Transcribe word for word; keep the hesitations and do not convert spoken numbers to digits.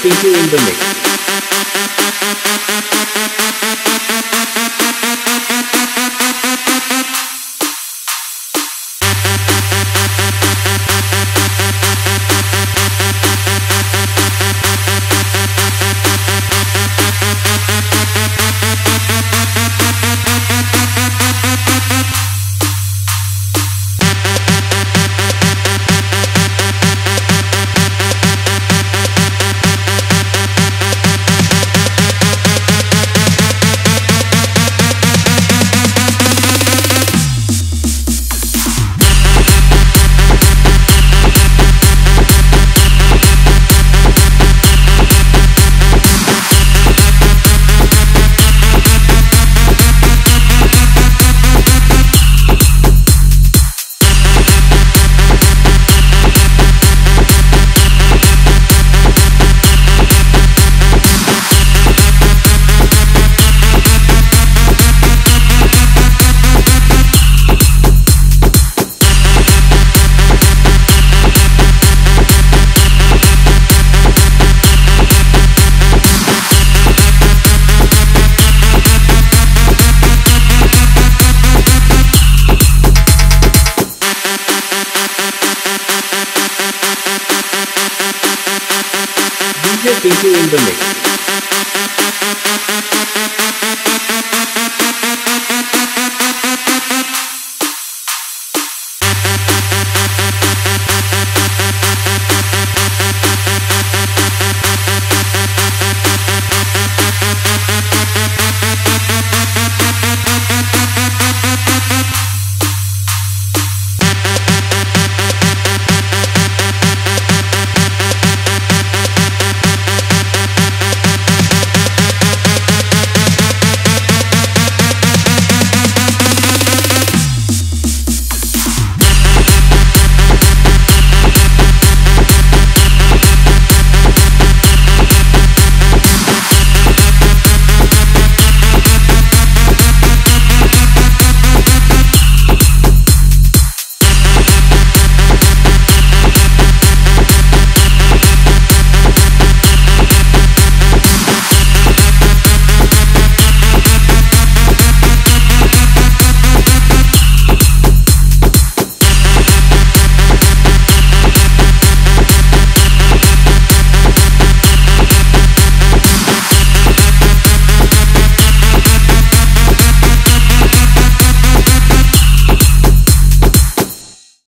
happy to in the mix. Get into in the mix.